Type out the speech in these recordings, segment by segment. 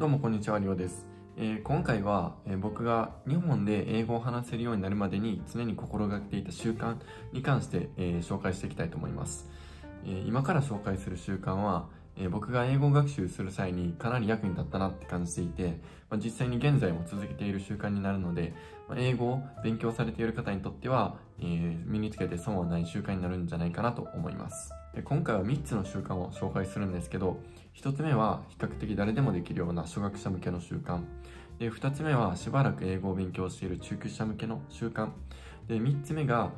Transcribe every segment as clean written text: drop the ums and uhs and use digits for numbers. どうもこんにちは、りょうです。今回は僕が日本で英語を話せるようになるまでに常に心がけていた習慣に関して紹介していきたいと思います。今から紹介する習慣は僕が英語学習する際にかなり役に立ったなって感じていて、実際に現在も続けている習慣になるので、英語を勉強されている方にとっては身につけて損はない習慣になるんじゃないかなと思います。今回は3つの習慣を紹介するんですけど、1つ目は比較的誰でもできるような初学者向けの習慣で、2つ目はしばらく英語を勉強している中級者向けの習慣で、3つ目が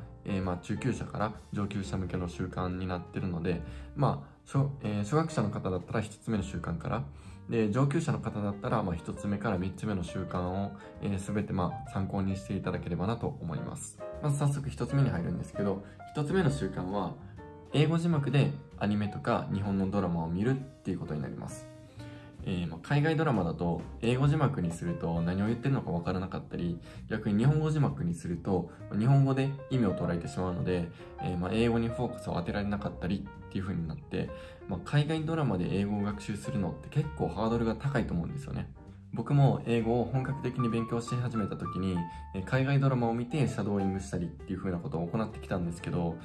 中級者から上級者向けの習慣になってるので、初学者の方だったら1つ目の習慣からで、上級者の方だったら1つ目から3つ目の習慣を全て参考にしていただければなと思います。まず早速1つ目に入るんですけど、1つ目の習慣は英語字幕でアニメとか日本のドラマを見るっていうことになります。海外ドラマだと英語字幕にすると何を言ってるのか分からなかったり、逆に日本語字幕にすると日本語で意味を捉えてしまうので、英語にフォーカスを当てられなかったりっていう風になって、海外ドラマで英語を学習するのって結構ハードルが高いと思うんですよね。僕も英語を本格的に勉強し始めた時に海外ドラマを見てシャドーイングしたりっていう風なことを行ってきたんですけど、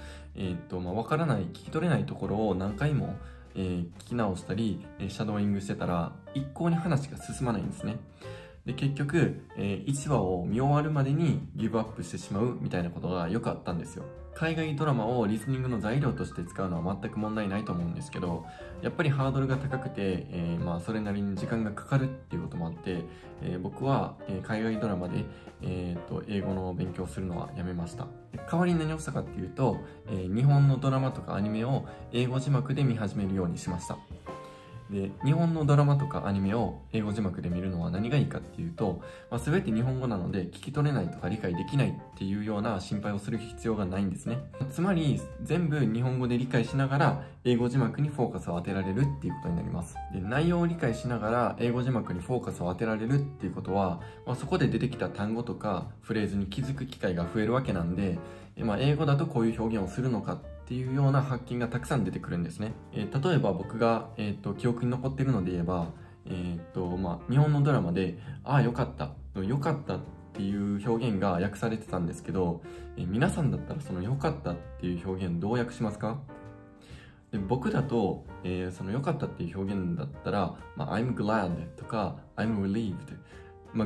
分からない、聞き取れないところを何回も聞き直したりシャドーイングしてたら一向に話が進まないんですね。で結局1話を見終わるまでにギブアップしてしまうみたいなことがよくあったんですよ。海外ドラマをリスニングの材料として使うのは全く問題ないと思うんですけど、やっぱりハードルが高くて、それなりに時間がかかるっていうこともあって、僕は海外ドラマで、英語の勉強するのはやめました。代わりに何をしたかっていうと、日本のドラマとかアニメを英語字幕で見始めるようにしました。で日本のドラマとかアニメを英語字幕で見るのは何がいいかっていうと、全て日本語なので聞き取れないとか理解できないっていうような心配をする必要がないんですね。つまり全部日本語で理解しながら英語字幕にフォーカスを当てられるっていうことになります。で内容を理解しながら英語字幕にフォーカスを当てられるっていうことは、そこで出てきた単語とかフレーズに気づく機会が増えるわけなんで、英語だとこういう表現をするのかっていうような発見がたくさん出てくるんですね。例えば僕が、記憶に残ってるので言えば、日本のドラマで「ああよかった」「よかった」っていう表現が訳されてたんですけど、皆さんだったらその「よかった」っていう表現どう訳しますか？で僕だと、その「よかった」っていう表現だったら「I'm glad」とか「I'm relieved」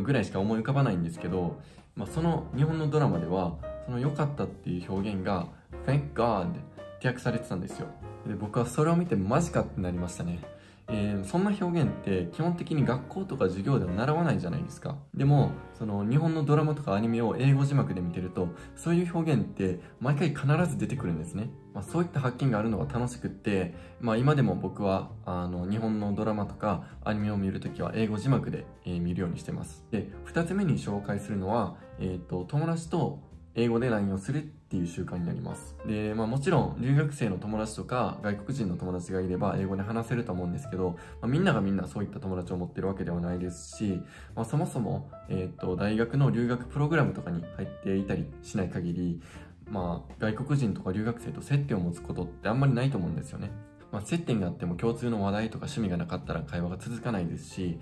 ぐらいしか思い浮かばないんですけど、その日本のドラマではその「よかった」っていう表現が「Thank God」訳されてたんですよ。で僕はそれを見てマジかってなりましたね。そんな表現って基本的に学校とか授業では習わないじゃないですか。でもその日本のドラマとかアニメを英語字幕で見てるとそういう表現って毎回必ず出てくるんですね。そういった発見があるのが楽しくって、今でも僕は日本のドラマとかアニメを見るときは英語字幕で、見るようにしてます。で2つ目に紹介するのは、友達と英語で LINE をするっていう習慣になります。で、もちろん留学生の友達とか外国人の友達がいれば英語で話せると思うんですけど、みんながみんなそういった友達を持ってるわけではないですし、そもそも、大学の留学プログラムとかに入っていたりしない限り、外国人とか留学生と接点を持つことってあんまりないと思うんですよね。接点があっても共通の話題とか趣味がなかったら会話が続かないですし、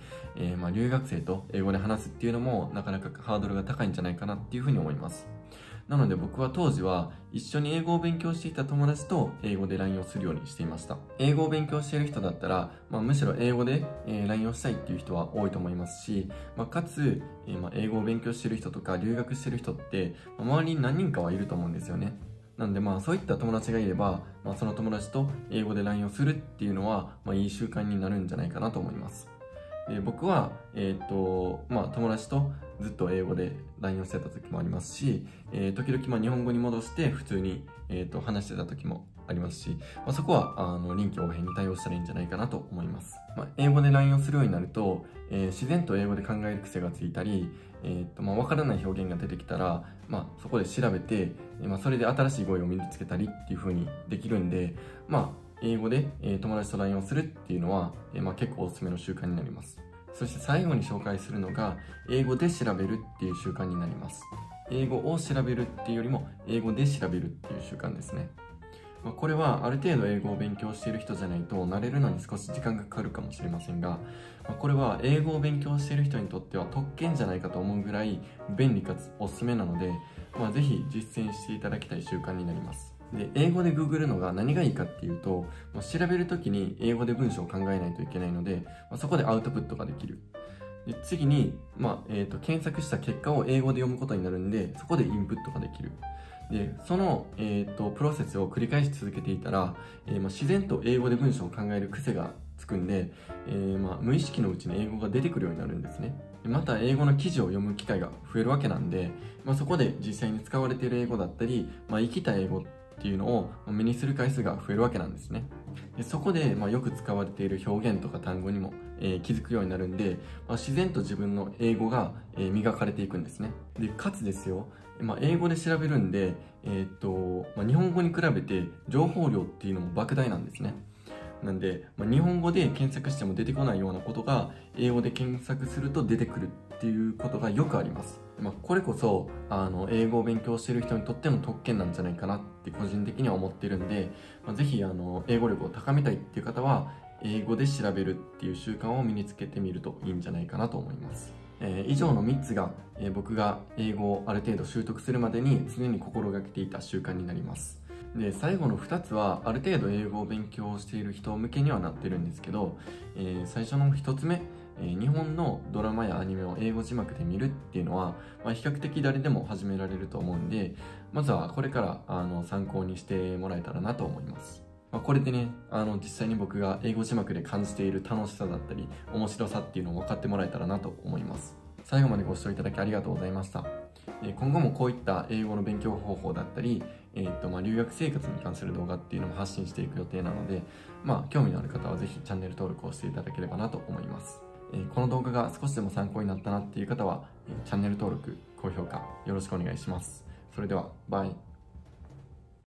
留学生と英語で話すっていうのもなかなかハードルが高いんじゃないかなっていうふうに思います。なので僕は当時は一緒に英語を勉強していた友達と英語で LINE をするようにしていました。英語を勉強している人だったら、むしろ英語で LINE をしたいっていう人は多いと思いますし、かつ英語を勉強している人とか留学している人って周りに何人かはいると思うんですよね。なのでそういった友達がいれば、その友達と英語で LINE をするっていうのは、いい習慣になるんじゃないかなと思います。僕は、友達とずっと英語で LINE をしてた時もありますし、時々日本語に戻して普通に、話してた時もありますし、そこは臨機応変に対応したらいいんじゃないかなと思います。英語で LINE をするようになると、自然と英語で考える癖がついたり、分からない表現が出てきたら、そこで調べて、それで新しい語彙を身につけたりっていう風にできるんで、英語で友達と LINE をするっていうのは、結構おすすめの習慣になります。そして最後に紹介するのが英語で調べるっていう習慣になります。英語を調べるっていうよりも英語で調べるっていう習慣ですね。これはある程度英語を勉強している人じゃないと慣れるのに少し時間がかかるかもしれませんが、これは英語を勉強している人にとっては特権じゃないかと思うぐらい便利かつおすすめなので、ぜひ実践していただきたい習慣になります。で、英語でググるのが何がいいかっていうと、調べるときに英語で文章を考えないといけないので、そこでアウトプットができる。で、次に、検索した結果を英語で読むことになるんで、そこでインプットができる。で、その、プロセスを繰り返し続けていたら、自然と英語で文章を考える癖がつくんで、無意識のうちに英語が出てくるようになるんですね。また英語の記事を読む機会が増えるわけなんで、そこで実際に使われている英語だったり、生きた英語っていうのを目にする回数が増えるわけなんですね。で、そこで、よく使われている表現とか単語にも、気づくようになるんで、自然と自分の英語が、磨かれていくんですね。で、かつですよ、英語で調べるんで、日本語に比べて情報量っていうのも莫大なんですね。なんで、日本語で検索しても出てこないようなことが英語で検索すると出てくるっていうことがよくあります。これこそ英語を勉強している人にとっても特権なんじゃないかなって個人的には思ってるんで、ぜひ英語力を高めたいっていう方は英語で調べるっていう習慣を身につけてみるといいんじゃないかなと思います。以上の3つが、僕が英語をある程度習得するまでに常に心がけていた習慣になります。で、最後の2つはある程度英語を勉強している人向けにはなってるんですけど、最初の1つ目、日本のドラマやアニメを英語字幕で見るっていうのは、比較的誰でも始められると思うんで、まずはこれから参考にしてもらえたらなと思います。これでね、実際に僕が英語字幕で感じている楽しさだったり面白さっていうのを分かってもらえたらなと思います。最後までご視聴いただきありがとうございました。今後もこういった英語の勉強方法だったり、留学生活に関する動画っていうのも発信していく予定なので、興味のある方はぜひチャンネル登録をしていただければなと思います。この動画が少しでも参考になったなっていう方はチャンネル登録、高評価よろしくお願いします。それではバイ。